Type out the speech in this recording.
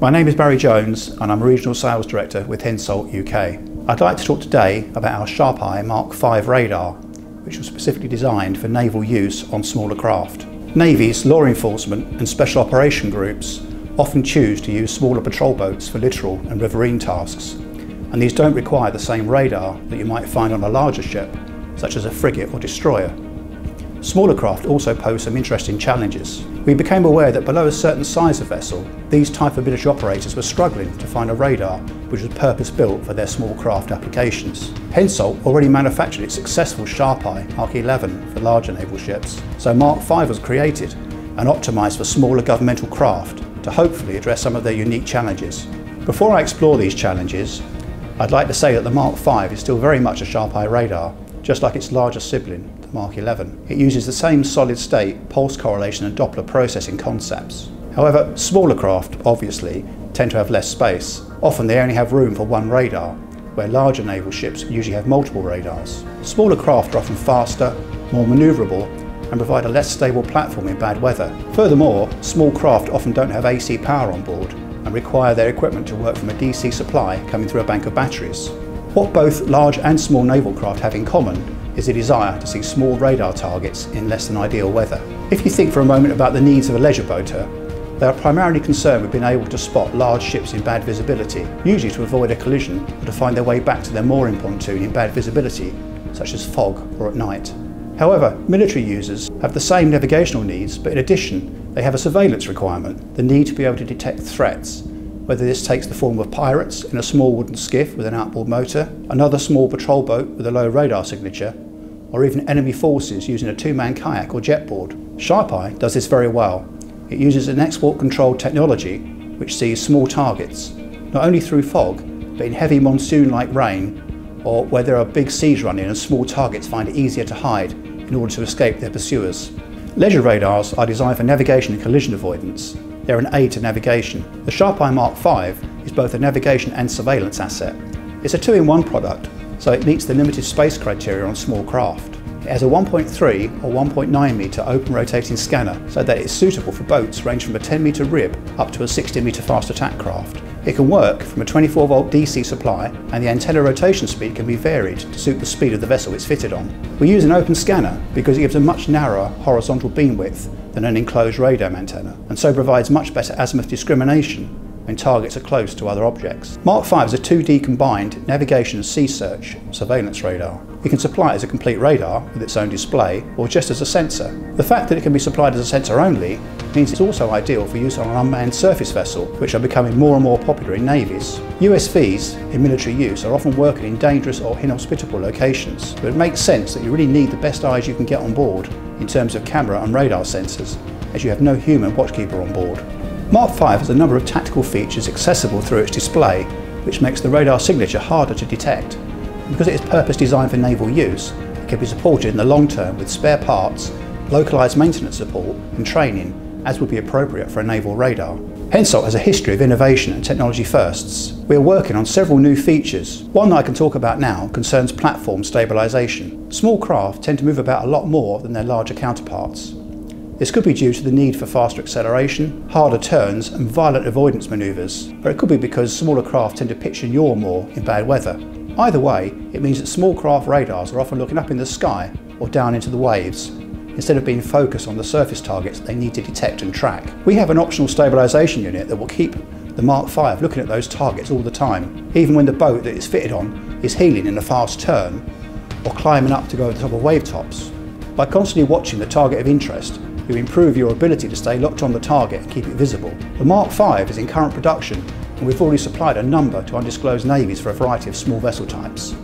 My name is Barry Jones and I'm a Regional Sales Director with HENSOLDT UK. I'd like to talk today about our SharpEye Mk5 radar, which was specifically designed for naval use on smaller craft. Navies, law enforcement and special operation groups often choose to use smaller patrol boats for littoral and riverine tasks, and these don't require the same radar that you might find on a larger ship, such as a frigate or destroyer. Smaller craft also pose some interesting challenges. We became aware that below a certain size of vessel, these type of military operators were struggling to find a radar which was purpose-built for their small craft applications. HENSOLDT already manufactured its successful SharpEye Mk11 for larger naval ships, so Mk5 was created and optimised for smaller governmental craft to hopefully address some of their unique challenges. Before I explore these challenges, I'd like to say that the Mk5 is still very much a SharpEye radar, just like its larger sibling, the Mk11. It uses the same solid-state pulse correlation and Doppler processing concepts. However, smaller craft, obviously, tend to have less space. Often they only have room for one radar, where larger naval ships usually have multiple radars. Smaller craft are often faster, more manoeuvrable, and provide a less stable platform in bad weather. Furthermore, small craft often don't have AC power on board and require their equipment to work from a DC supply coming through a bank of batteries. What both large and small naval craft have in common is the desire to see small radar targets in less than ideal weather. If you think for a moment about the needs of a leisure boater, they are primarily concerned with being able to spot large ships in bad visibility, usually to avoid a collision or to find their way back to their mooring pontoon in bad visibility, such as fog or at night. However, military users have the same navigational needs, but in addition, they have a surveillance requirement, the need to be able to detect threats, whether this takes the form of pirates in a small wooden skiff with an outboard motor, another small patrol boat with a low radar signature, or even enemy forces using a two-man kayak or jetboard. SharpEye does this very well. It uses an export-controlled technology which sees small targets, not only through fog, but in heavy monsoon-like rain, or where there are big seas running and small targets find it easier to hide in order to escape their pursuers. Leisure radars are designed for navigation and collision avoidance. They're an aid to navigation. The SharpEye Mk5 is both a navigation and surveillance asset. It's a two-in-one product, so it meets the limited space criteria on small craft. It has a 1.3 or 1.9 metre open rotating scanner, so that it's suitable for boats ranging from a 10 metre rib up to a 60 metre fast attack craft. It can work from a 24 volt DC supply, and the antenna rotation speed can be varied to suit the speed of the vessel it's fitted on. We use an open scanner because it gives a much narrower horizontal beam width than an enclosed radome antenna, and so provides much better azimuth discrimination when targets are close to other objects. Mk5 is a 2D combined navigation and sea search surveillance radar. It can supply it as a complete radar with its own display or just as a sensor. The fact that it can be supplied as a sensor only means it's also ideal for use on an unmanned surface vessel, which are becoming more and more popular in navies. USVs in military use are often working in dangerous or inhospitable locations, but it makes sense that you really need the best eyes you can get on board in terms of camera and radar sensors, as you have no human watchkeeper on board. Mk5 has a number of tactical features accessible through its display, which makes the radar signature harder to detect. And because it is purpose-designed for naval use, it can be supported in the long term with spare parts, localised maintenance support and training, as would be appropriate for a naval radar. HENSOLDT has a history of innovation and technology firsts. We are working on several new features. One that I can talk about now concerns platform stabilisation. Small craft tend to move about a lot more than their larger counterparts. This could be due to the need for faster acceleration, harder turns and violent avoidance manoeuvres, but it could be because smaller craft tend to pitch and yaw more in bad weather. Either way, it means that small craft radars are often looking up in the sky or down into the waves, instead of being focused on the surface targets they need to detect and track. We have an optional stabilisation unit that will keep the Mk5 looking at those targets all the time, even when the boat that it's fitted on is heeling in a fast turn or climbing up to go over the top of wave tops. By constantly watching the target of interest, you improve your ability to stay locked on the target and keep it visible. The Mk5 is in current production, and we've already supplied a number to undisclosed navies for a variety of small vessel types.